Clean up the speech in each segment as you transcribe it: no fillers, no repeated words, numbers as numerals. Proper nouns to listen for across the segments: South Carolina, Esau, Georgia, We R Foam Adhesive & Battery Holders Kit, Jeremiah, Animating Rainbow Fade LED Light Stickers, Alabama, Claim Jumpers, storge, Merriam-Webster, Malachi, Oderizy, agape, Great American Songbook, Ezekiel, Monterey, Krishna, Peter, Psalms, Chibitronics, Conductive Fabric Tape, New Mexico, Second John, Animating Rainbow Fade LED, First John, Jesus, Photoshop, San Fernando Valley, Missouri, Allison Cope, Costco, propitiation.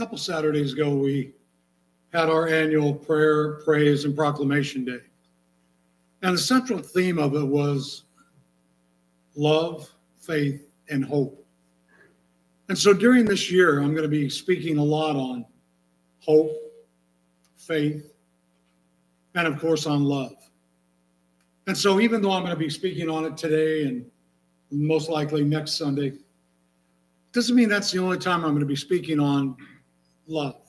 couple Saturdays ago, we had our annual prayer, praise, and proclamation day. And the central theme of it was love, faith, and hope. And so during this year, I'm going to be speaking a lot on hope, faith, and of course on love. And so even though I'm going to be speaking on it today and most likely next Sunday, it doesn't mean that's the only time I'm going to be speaking on love.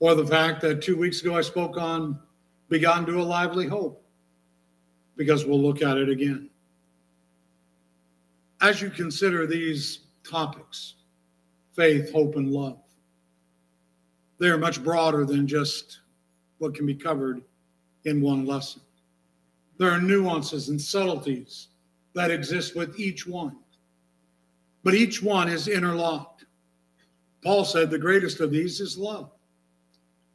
Or the fact that 2 weeks ago I spoke on begotten to a lively hope, because we'll look at it again. As you consider these topics, faith, hope, and love, they are much broader than just what can be covered in one lesson. There are nuances and subtleties that exist with each one, but each one is interlocked. Paul said the greatest of these is love.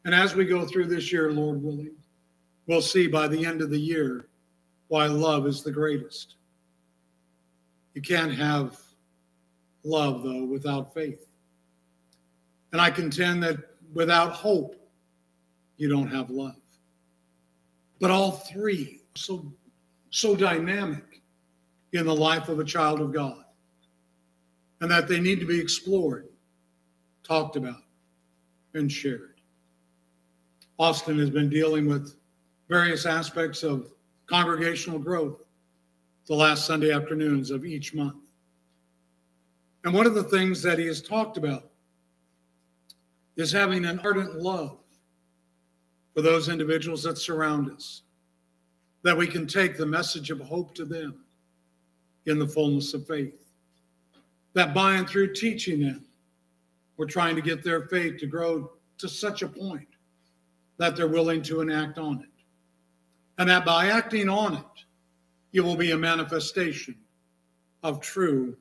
And as we go through this year, Lord willing, we'll see by the end of the year why love is the greatest. You can't have love, though, without faith. And I contend that without hope, you don't have love. But all three are so dynamic in the life of a child of God, and that they need to be explored, talked about, and shared. Austin has been dealing with various aspects of congregational growth the last Sunday afternoons of each month. And one of the things that he has talked about is having an ardent love for those individuals that surround us, that we can take the message of hope to them in the fullness of faith, that by and through teaching them, we're trying to get their faith to grow to such a point that they're willing to enact on it. And that by acting on it, it will be a manifestation of true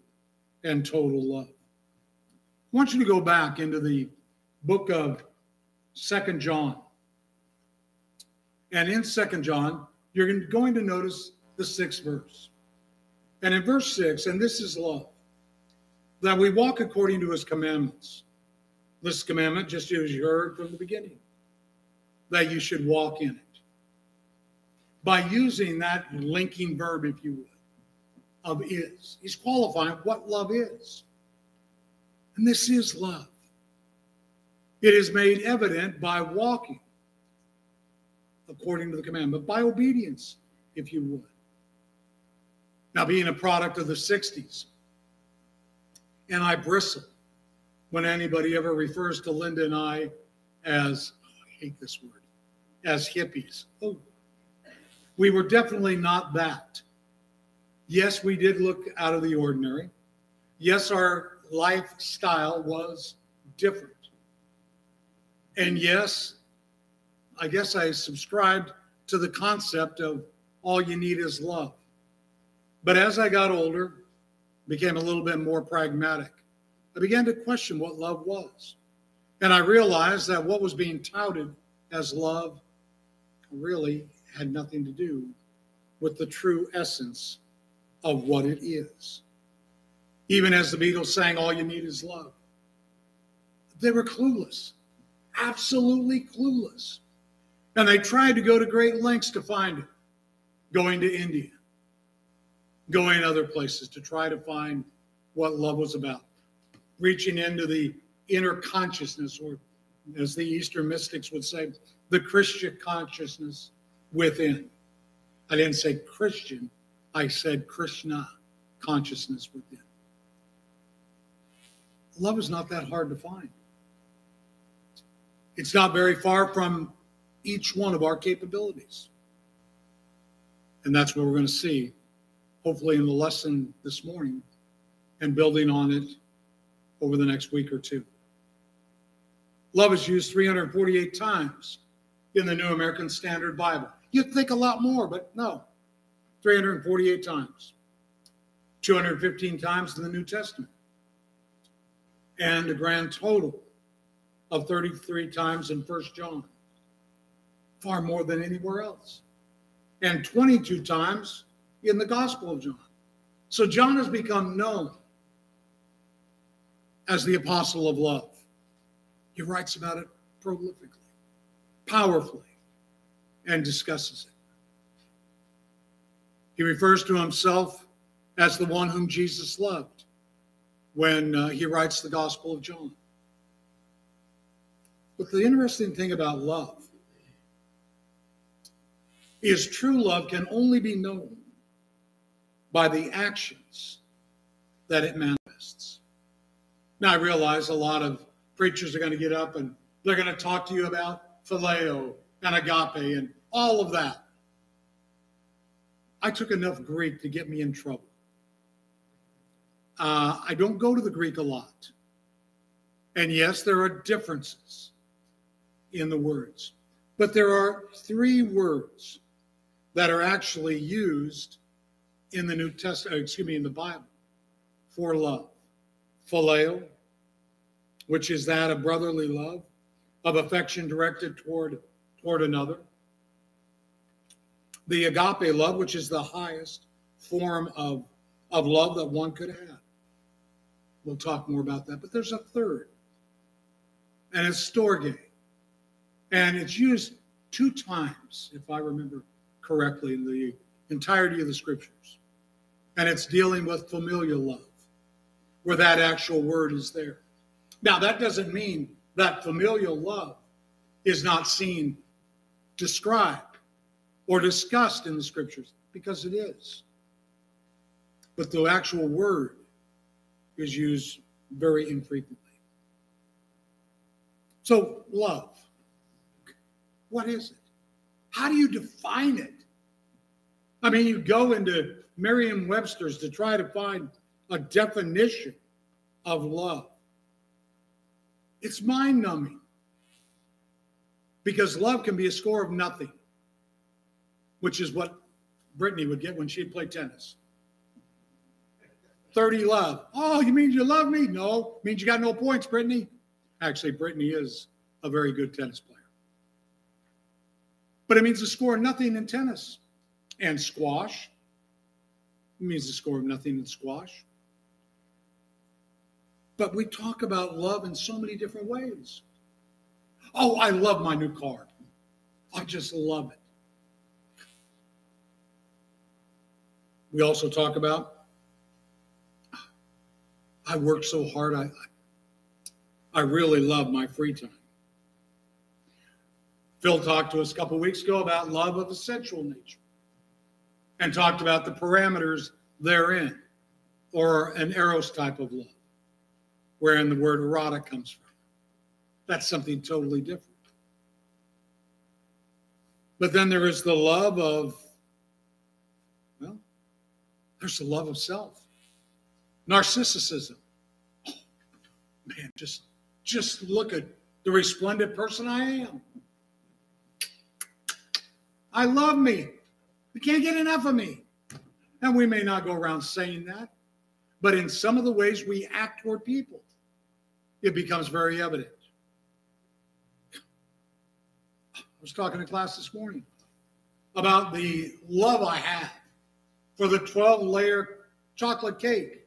and total love. I want you to go back into the book of Second John. And in Second John, you're going to notice the 6th verse. And in verse 6, and this is love, that we walk according to his commandments. This commandment, just as you heard from the beginning, that you should walk in it. By using that linking verb, if you would, of is, he's qualifying what love is. And this is love. It is made evident by walking according to the commandment, by obedience, if you would. Now, being a product of the 60s, and I bristle when anybody ever refers to Linda and I as, I hate this word, as hippies. Oh, we were definitely not that. Yes, we did look out of the ordinary. Yes, our lifestyle was different. And yes, I guess I subscribed to the concept of all you need is love. But as I got older, became a little bit more pragmatic. I began to question what love was. And I realized that what was being touted as love really had nothing to do with the true essence of what it is. Even as the Beatles sang, all you need is love, they were clueless, absolutely clueless. And they tried to go to great lengths to find it, going to India, going other places to try to find what love was about, reaching into the inner consciousness, or as the Eastern mystics would say, the Christian consciousness within. I didn't say Christian, I said Krishna consciousness within. Love is not that hard to find. It's not very far from each one of our capabilities. And that's what we're going to see, hopefully in the lesson this morning and building on it over the next week or two. Love is used 348 times in the New American Standard Bible. You'd think a lot more, but no, 348 times. 215 times in the New Testament. And a grand total of 33 times in First John. Far more than anywhere else. And 22 times in the Gospel of John. So John has become known as the apostle of love. He writes about it prolifically, powerfully, and discusses it. He refers to himself as the one whom Jesus loved when he writes the Gospel of John. But the interesting thing about love is true love can only be known by the actions that it manifests. Now, I realize a lot of preachers are going to get up and they're going to talk to you about phileo and agape and all of that. I took enough Greek to get me in trouble. I don't go to the Greek a lot. And yes, there are differences in the words. But there are three words that are actually used in the New Testament, in the Bible, for love. Phileo, which is that of brotherly love, of affection directed toward another. The agape love, which is the highest form of love that one could have. We'll talk more about that. But there's a third, and it's storge. And it's used 2 times, if I remember correctly, in the entirety of the scriptures. And it's dealing with familial love, where that actual word is there. Now, that doesn't mean that familial love is not seen, described, or discussed in the scriptures, because it is. But the actual word is used very infrequently. So, love. What is it? How do you define it? I mean, you go into Merriam-Webster's to try to find a definition of love. It's mind-numbing, because love can be a score of nothing, which is what Brittany would get when she'd play tennis. 30 love. Oh, you mean you love me? No, means you got no points, Brittany. Actually, Brittany is a very good tennis player. But it means to score nothing in tennis. And squash, it means to score nothing in squash. But we talk about love in so many different ways. Oh, I love my new car. I just love it. We also talk about, I work so hard, I really love my free time. Phil talked to us a couple weeks ago about love of a sensual nature and talked about the parameters therein, or an eros type of love, wherein the word erotic comes from. That's something totally different. But then there is the love of, well, there's the love of self. Narcissism. Oh, man, just look at the resplendent person I am. I love me. You can't get enough of me. And we may not go around saying that, but in some of the ways we act toward people, it becomes very evident. I was talking to class this morning about the love I have for the 12-layer chocolate cake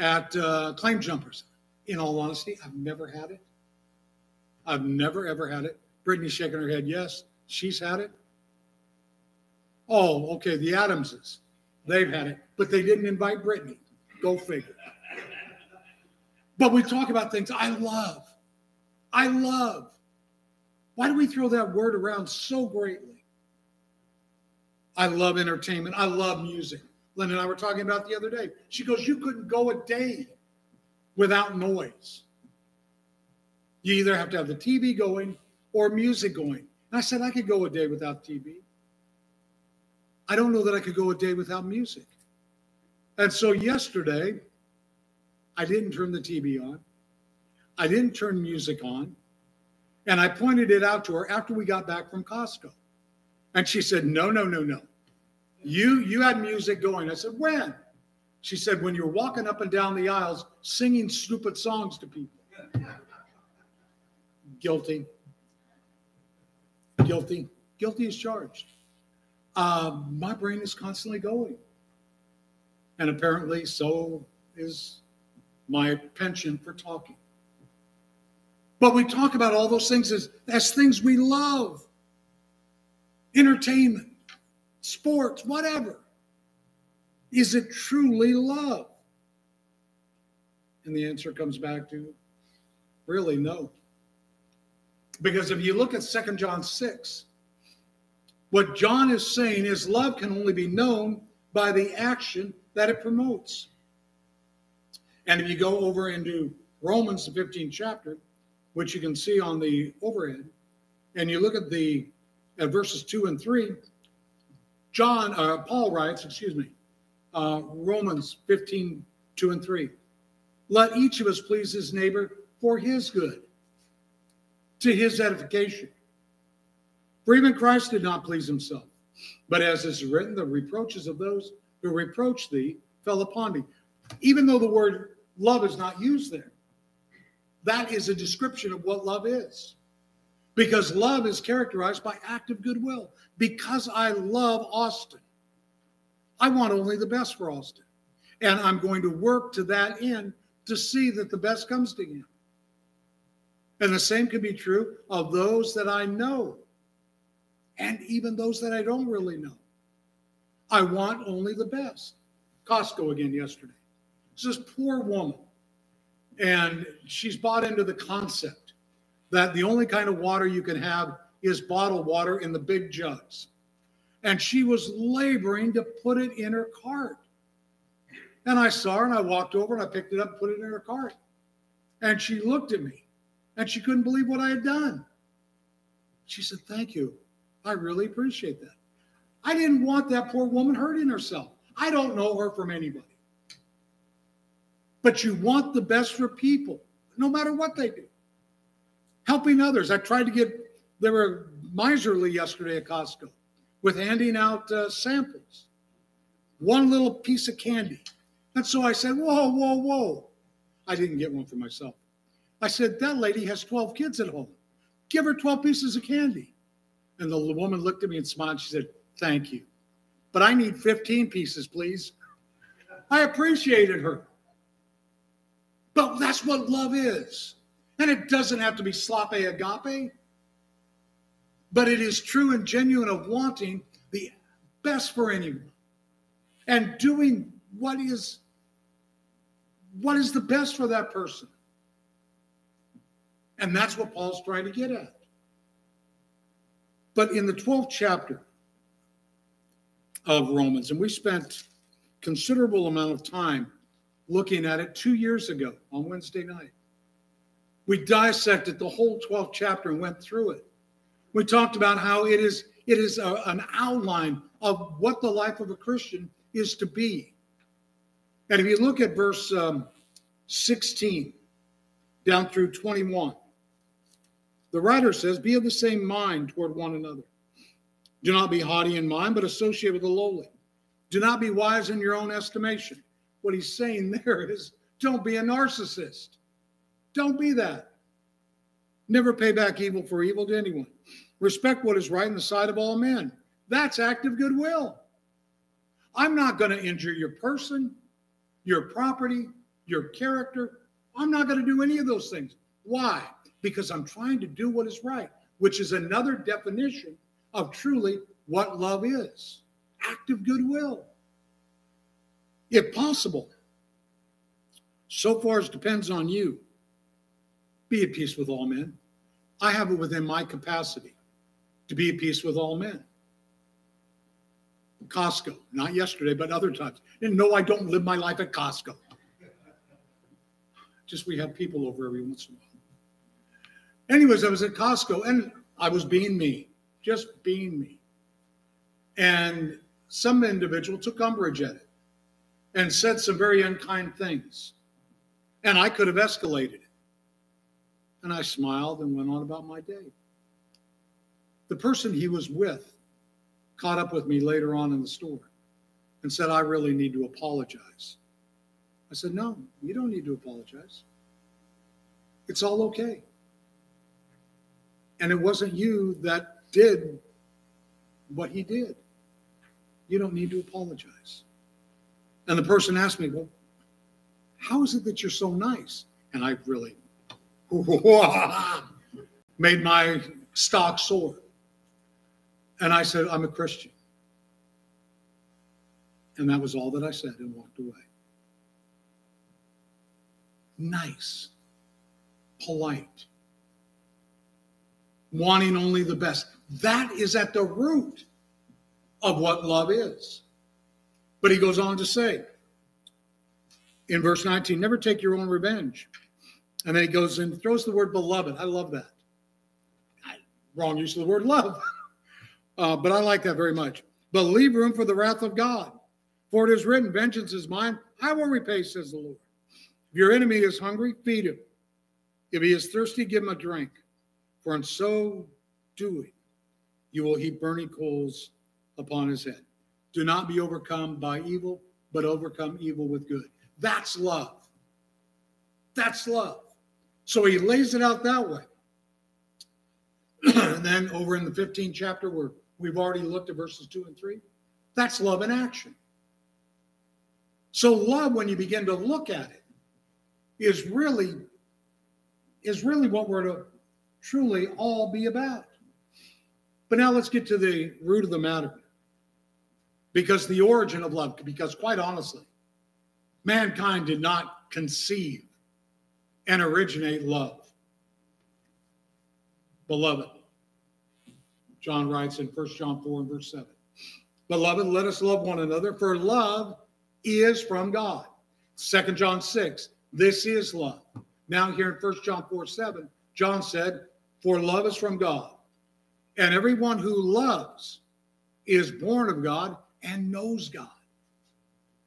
at Claim Jumpers. In all honesty, I've never had it. I've never, ever had it. Brittany's shaking her head, yes. She's had it. Oh, okay, the Adamses. They've had it, but they didn't invite Brittany. Go figure. But we talk about things I love. I love. Why do we throw that word around so greatly? I love entertainment. I love music. Lynn and I were talking about it the other day. She goes, you couldn't go a day without noise. You either have to have the TV going or music going. I said, I could go a day without TV. I don't know that I could go a day without music. And so yesterday, I didn't turn the TV on. I didn't turn music on. And I pointed it out to her after we got back from Costco. And she said, no. You had music going. I said, when? She said, when you're walking up and down the aisles singing stupid songs to people. Guilty. Guilty. Guilty is charged. My brain is constantly going. And apparently so is my penchant for talking. But we talk about all those things as things we love. Entertainment, sports, whatever. Is it truly love? And the answer comes back to really no. Because if you look at 2 John 6, what John is saying is love can only be known by the action that it promotes. And if you go over into Romans, the 15th chapter, which you can see on the overhead, and you look at verses 2 and 3, Paul writes, Romans 15, 2 and 3. Let each of us please his neighbor for his good, to his edification. For even Christ did not please himself. But as is written, the reproaches of those who reproach thee fell upon me. Even though the word love is not used there, that is a description of what love is. Because love is characterized by active goodwill. Because I love Austin, I want only the best for Austin. And I'm going to work to that end to see that the best comes to him. And the same can be true of those that I know. And even those that I don't really know. I want only the best. Costco again yesterday. It's this poor woman. And she's bought into the concept that the only kind of water you can have is bottled water in the big jugs. And she was laboring to put it in her cart. And I saw her and I walked over and I picked it up and put it in her cart. And she looked at me and she couldn't believe what I had done. She said, thank you. I really appreciate that. I didn't want that poor woman hurting herself. I don't know her from anybody. But you want the best for people, no matter what they do. Helping others. I tried to get, they were miserly yesterday at Costco with handing out samples. One little piece of candy. And so I said, whoa, whoa, whoa. I didn't get one for myself. I said, that lady has 12 kids at home. Give her 12 pieces of candy. And the woman looked at me and smiled. She said, thank you. But I need 15 pieces, please. I appreciated her. But that's what love is. And it doesn't have to be sloppy agape. But it is true and genuine of wanting the best for anyone. And doing what is the best for that person. And that's what Paul's trying to get at. But in the 12th chapter of Romans, and we spent a considerable amount of time looking at it 2 years ago on Wednesday night. We dissected the whole 12th chapter and went through it. We talked about how it is an outline of what the life of a Christian is to be. And if you look at verse 16 down through 21, the writer says, be of the same mind toward one another. Do not be haughty in mind, but associate with the lowly. Do not be wise in your own estimation. What he's saying there is, don't be a narcissist. Don't be that. Never pay back evil for evil to anyone. Respect what is right in the sight of all men. That's active goodwill. I'm not going to injure your person, your property, your character. I'm not going to do any of those things. Why? Because I'm trying to do what is right, which is another definition of truly what love is. Active goodwill. If possible, so far as depends on you, be at peace with all men. I have it within my capacity to be at peace with all men. Costco, not yesterday, but other times. And no, I don't live my life at Costco. Just we have people over every once in a while. Anyways, I was at Costco, and I was being me, just being me. And some individual took umbrage at it and said some very unkind things. And I could have escalated it. And I smiled and went on about my day. The person he was with caught up with me later on in the store and said, I really need to apologize. I said, no, you don't need to apologize. It's all okay. And it wasn't you that did what he did. You don't need to apologize. And the person asked me, well, how is it that you're so nice? And I really made my stock soar. And I said, I'm a Christian. And that was all that I said, and walked away. Nice, polite, wanting only the best. That is at the root of what love is. But he goes on to say in verse 19, never take your own revenge. And then he goes and throws the word beloved. I love that. Wrong use of the word love. But I like that very much. But leave room for the wrath of God. For it is written, vengeance is mine, I will repay, says the Lord. If your enemy is hungry, feed him. If he is thirsty, give him a drink. For in so doing, you will heap burning coals upon his head. Do not be overcome by evil, but overcome evil with good. That's love. That's love. So he lays it out that way. And then over in the 15th chapter, where we've already looked at verses 2 and 3, that's love in action. So love, when you begin to look at it, is really what we're to truly all be about. But now let's get to the root of the matter. Because the origin of love, because quite honestly, mankind did not conceive and originate love. Beloved, John writes in 1 John 4 and verse 7, beloved, let us love one another, for love is from God. 2 John 6, this is love. Now here in 1 John 4, 7, John said, for love is from God, and everyone who loves is born of God and knows God.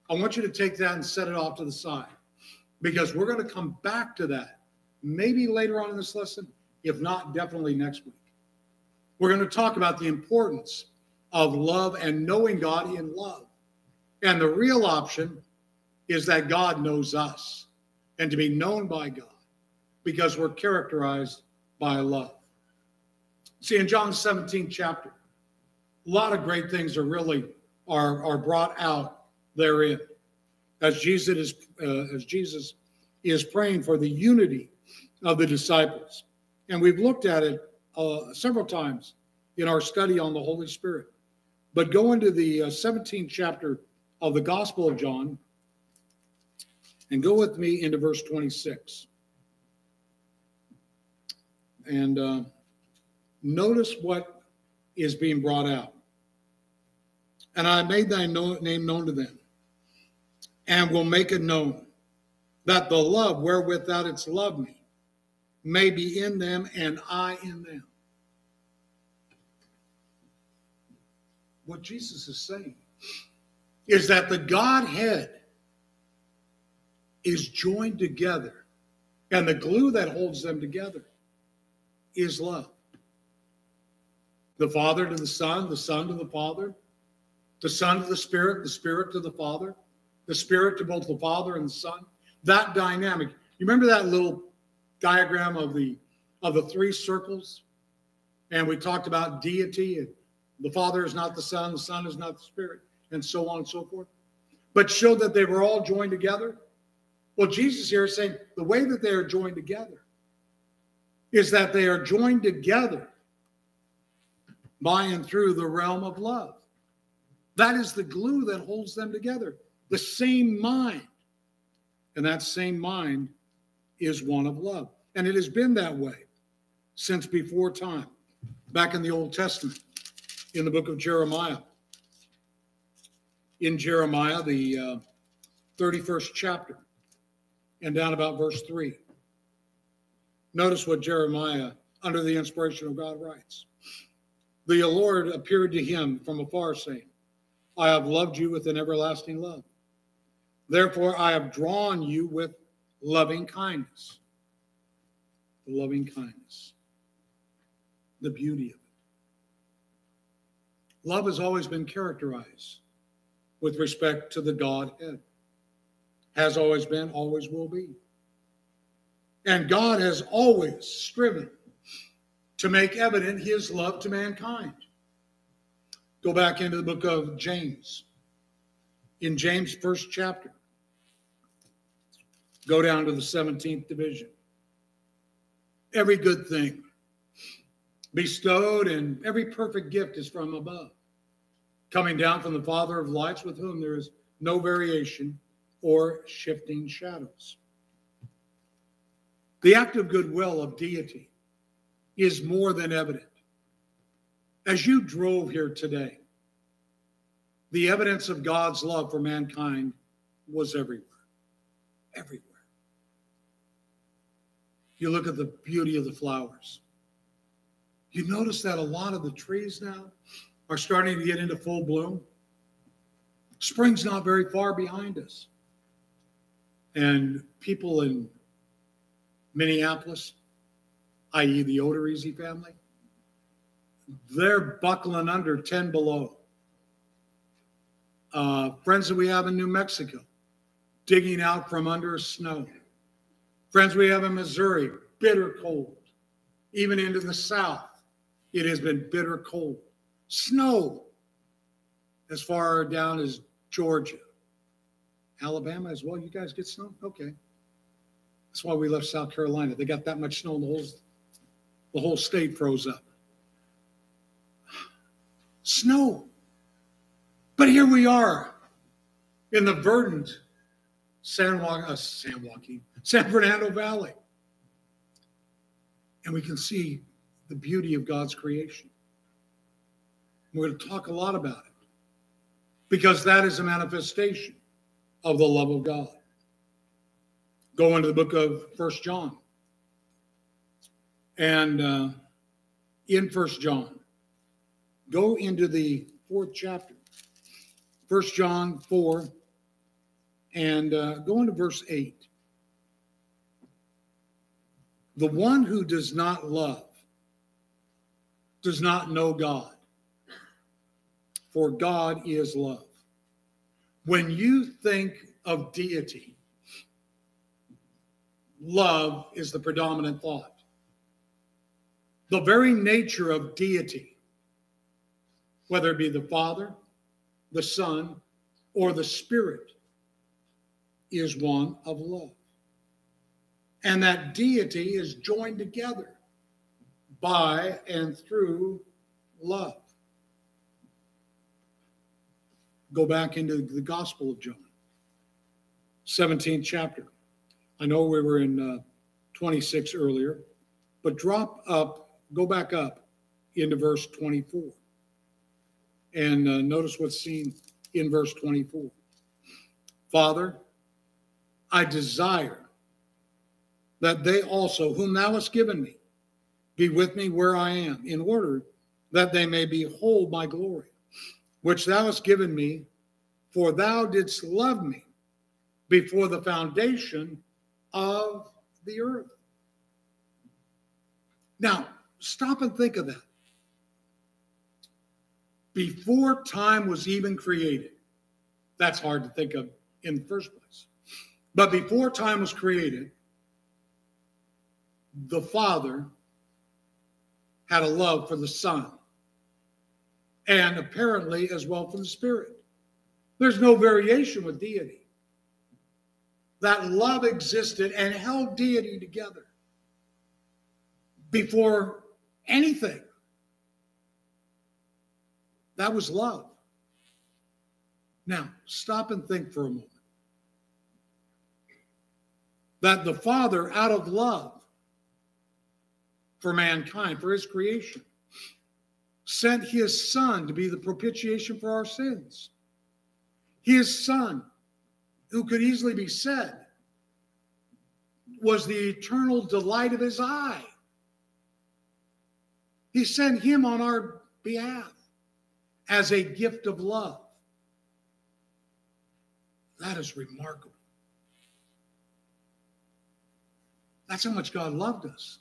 I want you to take that and set it off to the side, because we're going to come back to that maybe later on in this lesson, if not definitely next week. We're going to talk about the importance of love and knowing God in love. And the real option is that God knows us, and to be known by God, because we're characterized by love. See, in John 17 chapter, a lot of great things are brought out therein, as Jesus is praying for the unity of the disciples. And we've looked at it several times in our study on the Holy Spirit. But go into the 17th chapter of the Gospel of John, and go with me into verse 26. And notice what is being brought out. And I made thy name known to them, and will make it known, that the love wherewith thou didst love me may be in them, and I in them. What Jesus is saying is that the Godhead is joined together, and the glue that holds them together is love. The Father to the Son to the Father, the Son to the Spirit to the Father, the Spirit to both the Father and the Son. That dynamic. You remember that little diagram of the three circles? And we talked about deity, and the Father is not the Son is not the Spirit, and so on and so forth. But showed that they were all joined together. Well, Jesus here is saying the way that they are joined together is that they are joined together by and through the realm of love. That is the glue that holds them together, the same mind. And that same mind is one of love. And it has been that way since before time, back in the Old Testament, in the book of Jeremiah. In Jeremiah, the 31st chapter, and down about verse 3. Notice what Jeremiah, under the inspiration of God, writes. The Lord appeared to him from afar, saying, I have loved you with an everlasting love. Therefore, I have drawn you with loving kindness. The loving kindness. The beauty of it. Love has always been characterized with respect to the Godhead. Has always been, always will be. And God has always striven to make evident his love to mankind. Go back into the book of James. In James 1st chapter, go down to the 17th division. every good thing bestowed, and every perfect gift is from above, coming down from the Father of lights, with whom there is no variation or shifting shadows. The active goodwill of deity is more than evident. As you drove here today, the evidence of God's love for mankind was everywhere. Everywhere. You look at the beauty of the flowers. You notice that a lot of the trees now are starting to get into full bloom. Spring's not very far behind us. And people in Minneapolis, i.e. the Oderizy family, they're buckling under 10 below. Friends that we have in New Mexico, digging out from under snow. Friends we have in Missouri, bitter cold. Even into the south, it has been bitter cold. Snow as far down as Georgia. Alabama as well, you guys get snow? Okay. That's why we left South Carolina. They got that much snow, the whole state froze up. Snow. But here we are in the verdant San Fernando Valley. And we can see the beauty of God's creation. We're going to talk a lot about it because that is a manifestation of the love of God. Go into the book of First John. And in First John, go into the 4th chapter, First John 4, and go into verse 8. The one who does not love does not know God, for God is love. When you think of deity, love is the predominant thought. The very nature of deity, whether it be the Father, the Son, or the Spirit, is one of love. And that deity is joined together by and through love. Go back into the Gospel of John, 17th chapter. I know we were in 26 earlier, but go back up into verse 24. And notice what's seen in verse 24. Father, I desire that they also, whom thou hast given me, be with me where I am, in order that they may behold my glory, which thou hast given me, for thou didst love me before the foundation of the earth. Now, stop and think of that. Before time was even created, that's hard to think of in the first place, but before time was created, the Father had a love for the Son, and apparently as well for the Spirit. There's no variation with deity. That love existed and held deity together before anything. That was love. Now, stop and think for a moment. That the Father, out of love for mankind, for his creation, sent his Son to be the propitiation for our sins. His Son, who could easily be said was the eternal delight of his eye. He sent him on our behalf as a gift of love. That is remarkable. That's how much God loved us.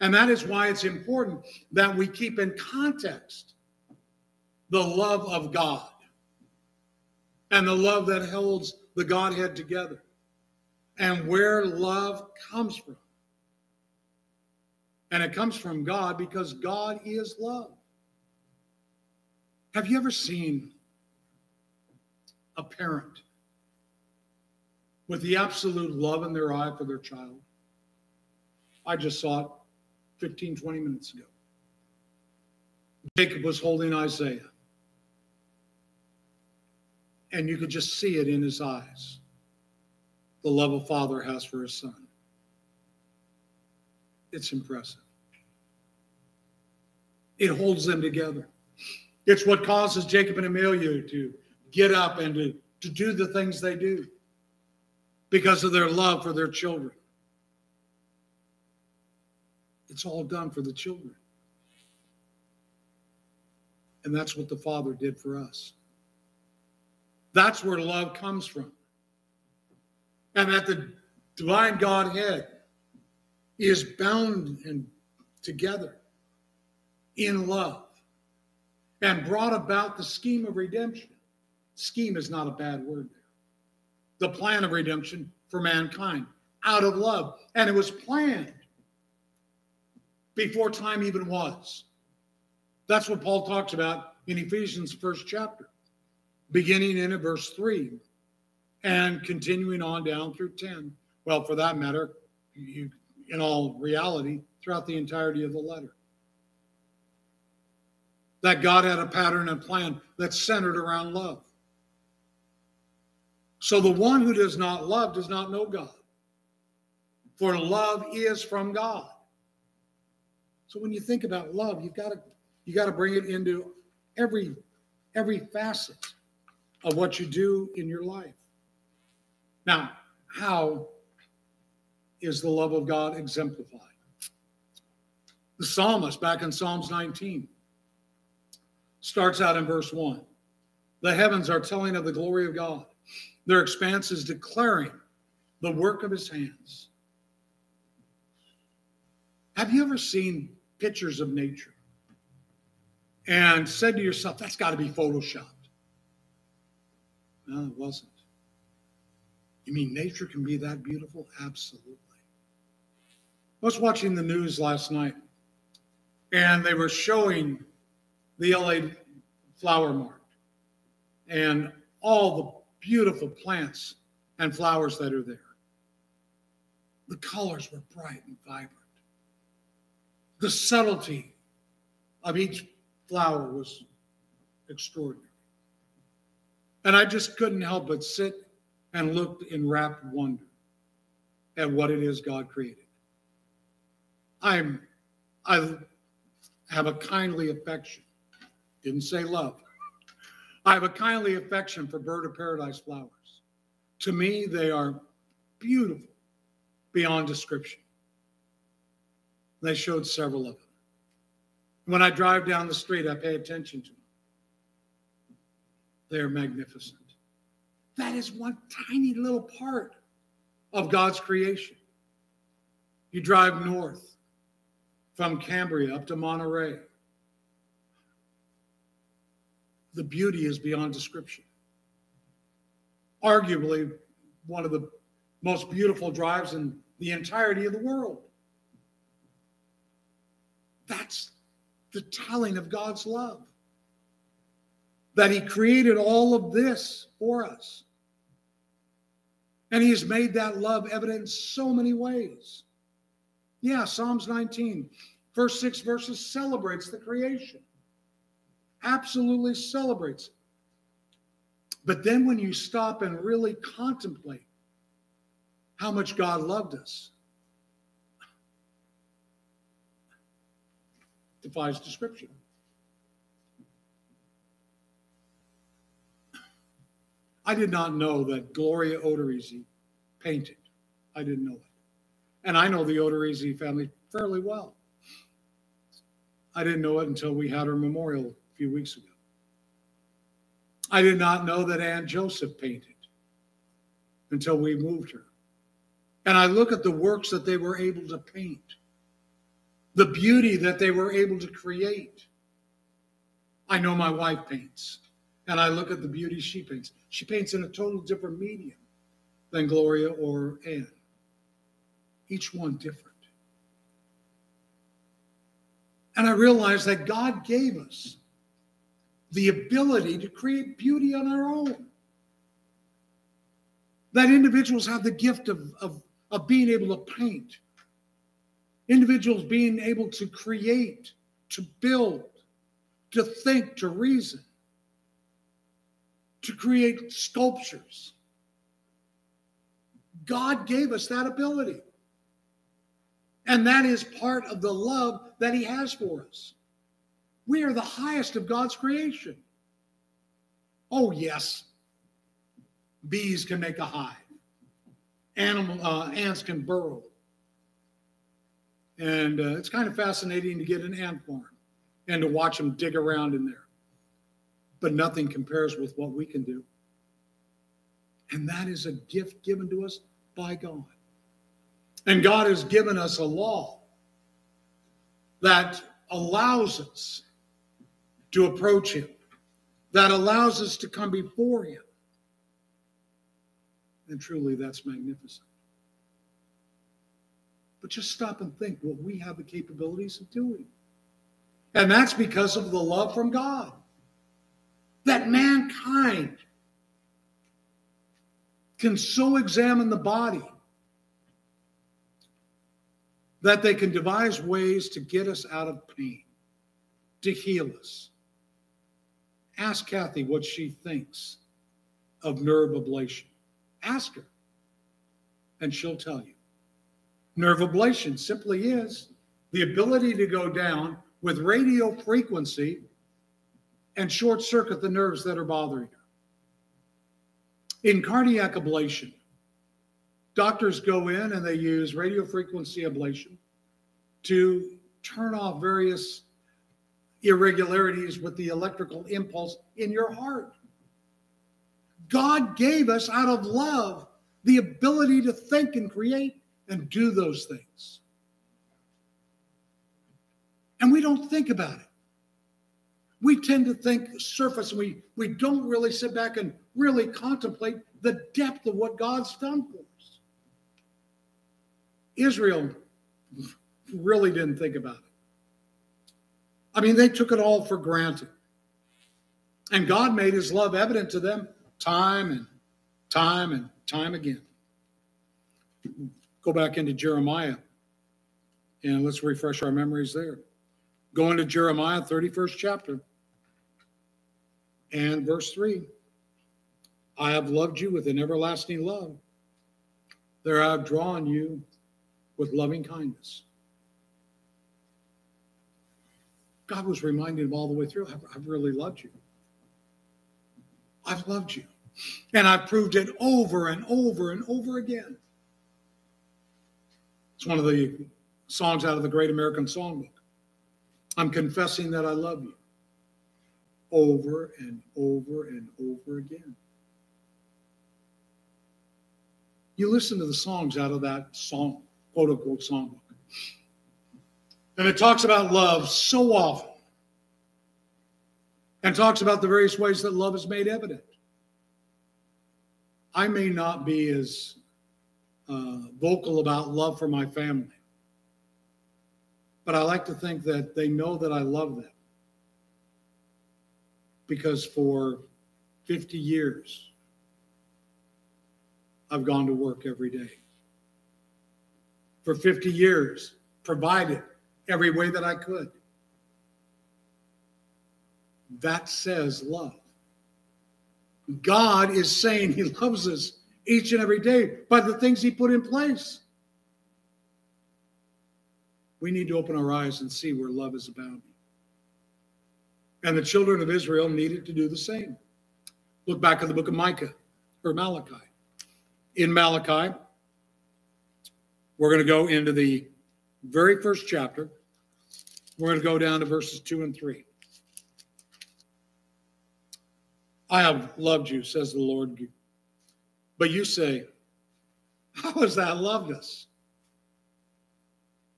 And that is why it's important that we keep in context the love of God and the love that holds the Godhead together and where love comes from. And it comes from God because God is love. Have you ever seen a parent with the absolute love in their eye for their child? I just saw it 15, 20 minutes ago. Jacob was holding Isaiah. And you could just see it in his eyes. The love a father has for his son. It's impressive. It holds them together. It's what causes Jacob and Amelia to get up and to do the things they do because of their love for their children. It's all done for the children. And that's what the Father did for us. That's where love comes from. And that the divine Godhead is bound and together in love and brought about the scheme of redemption. Scheme is not a bad word there. The plan of redemption for mankind out of love. And it was planned before time even was. That's what Paul talks about in Ephesians 1st chapter, beginning in at verse 3 and continuing on down through 10. Well, for that matter, in all reality, throughout the entirety of the letter. That God had a pattern and plan that's centered around love. So the one who does not love does not know God. For love is from God. So when you think about love, you've got to bring it into every facet of what you do in your life. Now, how is the love of God exemplified? The psalmist back in Psalms 19 starts out in verse 1. The heavens are telling of the glory of God. Their expanse is declaring the work of his hands. Have you ever seen pictures of nature and said to yourself, that's got to be photoshopped? No, it wasn't. You mean nature can be that beautiful? Absolutely. I was watching the news last night, and they were showing the LA Flower Mart and all the beautiful plants and flowers that are there. The colors were bright and vibrant. The subtlety of each flower was extraordinary. And I just couldn't help but sit and look in rapt wonder at what it is God created. I have a kindly affection. Didn't say love. I have a kindly affection for bird of paradise flowers. To me, they are beautiful beyond description. They showed several of them. When I drive down the street, I pay attention to them. They are magnificent. That is one tiny little part of God's creation. You drive north from Cambria up to Monterey. The beauty is beyond description. Arguably one of the most beautiful drives in the entirety of the world. That's the telling of God's love. That he created all of this for us. And he has made that love evident in so many ways. Yeah, Psalms 19, first 6 verses celebrates the creation. Absolutely celebrates it. But then when you stop and really contemplate how much God loved us, it defies description. I did not know that Gloria Oderizy painted. I didn't know it. And I know the Oderizy family fairly well. I didn't know it until we had her memorial a few weeks ago. I did not know that Ann Joseph painted until we moved her. And I look at the works that they were able to paint, the beauty that they were able to create. I know my wife paints. And I look at the beauty she paints. She paints in a total different medium than Gloria or Anne. Each one different. And I realize that God gave us the ability to create beauty on our own. That individuals have the gift of being able to paint. Individuals being able to create, to build, to think, to reason, to create sculptures. God gave us that ability. And that is part of the love that he has for us. We are the highest of God's creation. Oh, yes. Bees can make a hive. Ants can burrow. And it's kind of fascinating to get an ant farm and to watch them dig around in there. But nothing compares with what we can do. And that is a gift given to us by God. And God has given us a law that allows us to approach him, that allows us to come before him. And truly, that's magnificent. But just stop and think what we have the capabilities of doing. And that's because of the love from God, that mankind can so examine the body that they can devise ways to get us out of pain, to heal us. Ask Kathy what she thinks of nerve ablation. Ask her, and she'll tell you. Nerve ablation simply is the ability to go down with radio frequency and short circuit the nerves that are bothering her. In cardiac ablation, doctors go in and they use radio frequency ablation to turn off various irregularities with the electrical impulse in your heart. God gave us out of love the ability to think and create and do those things. And we don't think about it. We tend to think surface. We don't really sit back and really contemplate the depth of what God's done for us. Israel really didn't think about it. I mean, they took it all for granted. And God made his love evident to them time and time and time again. Go back into Jeremiah, and let's refresh our memories there. Go into Jeremiah 31st chapter and verse 3. I have loved you with an everlasting love. There I have drawn you with loving kindness. God was reminding him all the way through, I've really loved you. I've loved you. And I've proved it over and over and over again. It's one of the songs out of the Great American Songbook. I'm confessing that I love you. Over and over and over again. You listen to the songs out of that song, quote-unquote songbook. And it talks about love so often. And talks about the various ways that love is made evident. I may not be as vocal about love for my family. But I like to think that they know that I love them. Because for 50 years, I've gone to work every day. For 50 years, provided every way that I could. That says love. God is saying he loves us each and every day by the things he put in place. We need to open our eyes and see where love is abounding. And the children of Israel needed to do the same. Look back at the book of Malachi. In Malachi, we're going to go into the very first chapter. We're going to go down to verses 2 and 3. I have loved you, says the Lord. But you say, how has thou loved us?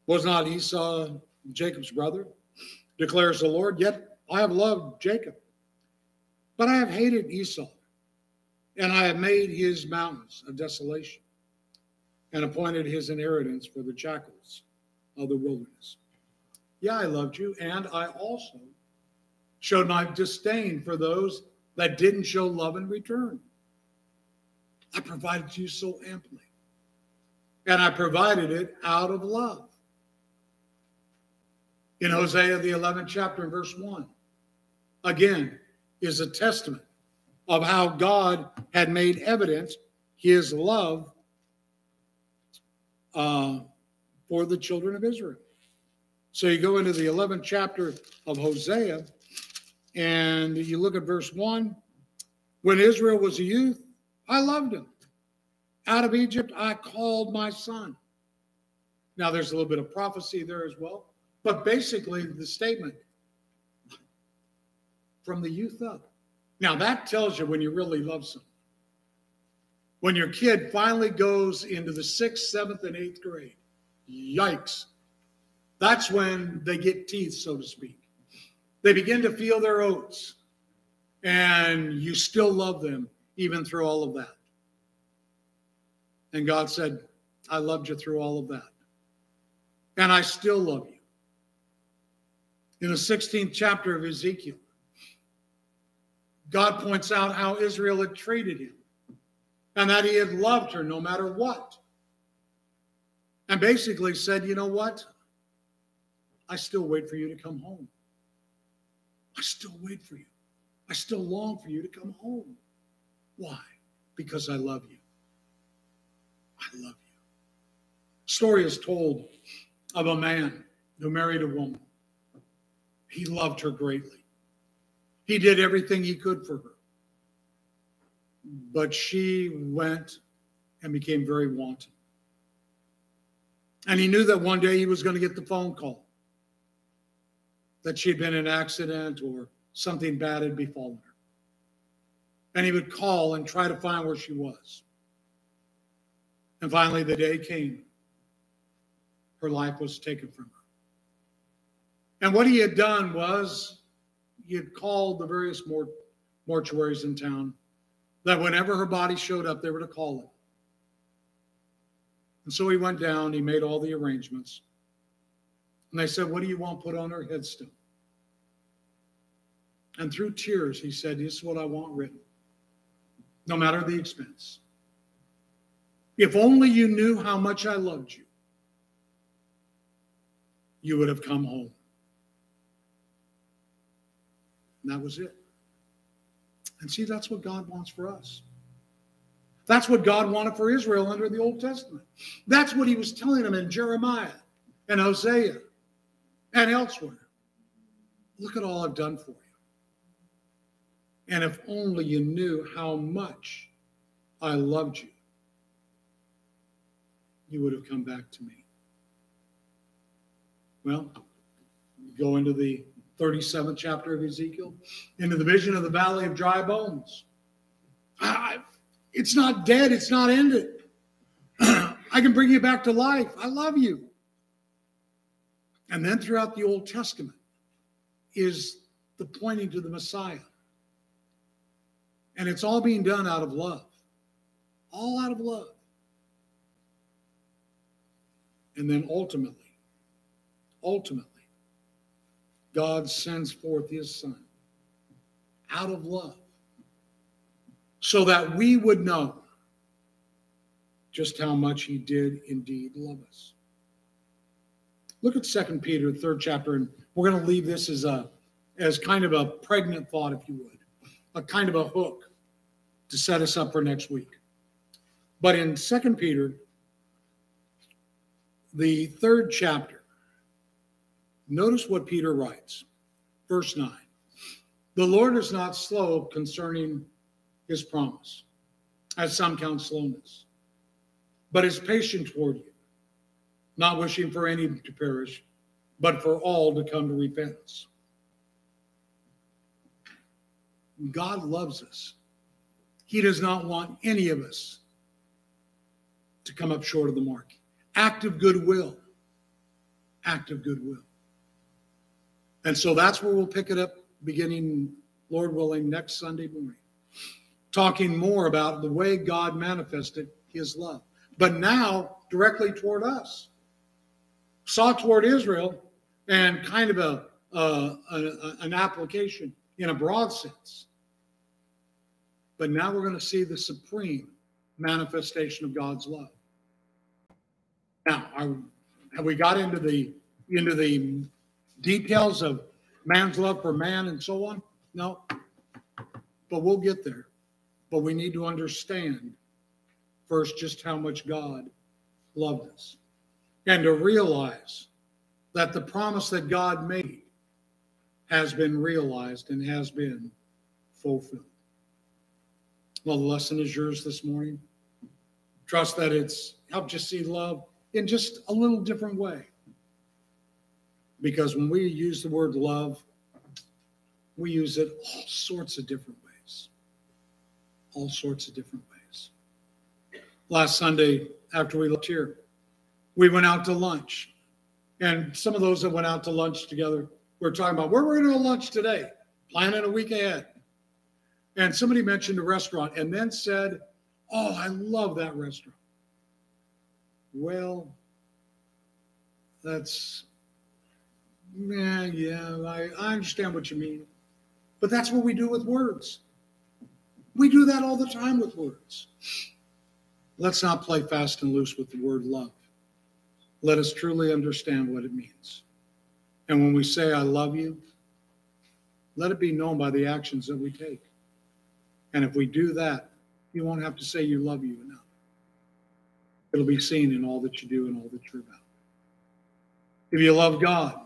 Was not Esau Jacob's brother? Declares the Lord, yet I have loved Jacob. But I have hated Esau, and I have made his mountains a desolation, and appointed his inheritance for the jackals of the wilderness. Yeah, I loved you, and I also showed my disdain for those that didn't show love in return. I provided you so amply, and I provided it out of love. in Hosea, the 11th chapter and verse 1, again, is a testament of how God had made evident his love for the children of Israel. So you go into the 11th chapter of Hosea, and you look at verse 1. When Israel was a youth, I loved him. Out of Egypt, I called my son. Now, there's a little bit of prophecy there as well. But basically, the statement, from the youth up. Now, that tells you when you really love someone. When your kid finally goes into the 6th, 7th, and 8th grade, yikes. That's when they get teeth, so to speak. They begin to feel their oats. And you still love them, even through all of that. And God said, I loved you through all of that. And I still love you. In the 16th chapter of Ezekiel, God points out how Israel had treated him. And that he had loved her no matter what. And basically said, you know what? I still wait for you to come home. I still wait for you. I still long for you to come home. Why? Because I love you. I love you. Story is told of a man who married a woman. He loved her greatly. He did everything he could for her. But she went and became very wanton. And he knew that one day he was going to get the phone call that she'd been in an accident or something bad had befallen her. And he would call and try to find where she was. And finally, the day came. Her life was taken from her. And what he had done was he had called the various mortuaries in town that whenever her body showed up, they were to call him. And so he went down. He made all the arrangements. And they said, what do you want put on her headstone? And through tears, he said, this is what I want written, no matter the expense. If only you knew how much I loved you, you would have come home. And that was it. And see, that's what God wants for us. That's what God wanted for Israel under the Old Testament. That's what he was telling them in Jeremiah and Hosea. And elsewhere, look at all I've done for you. And if only you knew how much I loved you, you would have come back to me. Well, you go into the 37th chapter of Ezekiel, into the vision of the valley of dry bones. It's not dead. It's not ended. I can bring you back to life. I love you. And then throughout the Old Testament is the pointing to the Messiah. And it's all being done out of love. All out of love. And then ultimately, God sends forth his son out of love so that we would know just how much he did indeed love us. Look at 2 Peter, 3rd chapter, and we're going to leave this as kind of a pregnant thought, if you would, a kind of a hook to set us up for next week. But in 2 Peter, the 3rd chapter, notice what Peter writes, verse 9. The Lord is not slow concerning his promise, as some count slowness, but is patient toward you, not wishing for any to perish, but for all to come to repentance. God loves us. He does not want any of us to come up short of the mark. Act of goodwill. Act of goodwill. And so that's where we'll pick it up beginning, Lord willing, next Sunday morning, talking more about the way God manifested his love. But now, directly toward us. Saw toward Israel and kind of an application in a broad sense. But now we're going to see the supreme manifestation of God's love. Now, have we got into the details of man's love for man and so on? No. But we'll get there. But we need to understand first just how much God loved us, and to realize that the promise that God made has been realized and has been fulfilled. Well, the lesson is yours this morning. Trust that it's helped you see love in just a little different way. Because when we use the word love, we use it all sorts of different ways. All sorts of different ways. Last Sunday, after we left here, we went out to lunch. And some of those that went out to lunch together were talking about where we're going to lunch today, planning a week ahead. And somebody mentioned a restaurant and then said, oh, I love that restaurant. Well, that's, I understand what you mean. But that's what we do with words. We do that all the time with words. Let's not play fast and loose with the word love. Let us truly understand what it means. And when we say, I love you, let it be known by the actions that we take. And if we do that, you won't have to say you love you enough. It'll be seen in all that you do and all that you're about. If you love God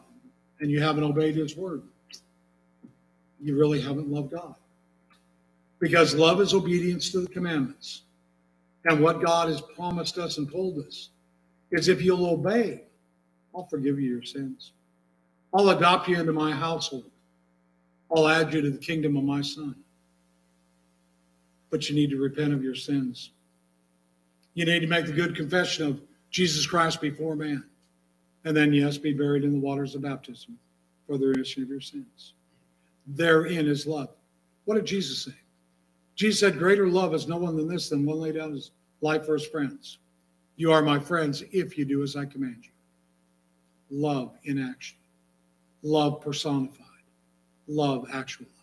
and you haven't obeyed his word, you really haven't loved God. Because love is obedience to the commandments. And what God has promised us and told us is if you'll obey, I'll forgive you your sins. I'll adopt you into my household. I'll add you to the kingdom of my son. But you need to repent of your sins. You need to make the good confession of Jesus Christ before man. And then, yes, be buried in the waters of baptism for the remission of your sins. Therein is love. What did Jesus say? Jesus said, greater love is no one than this, than one laid down his life for his friends. You are my friends if you do as I command you. Love in action. Love personified. Love actualized.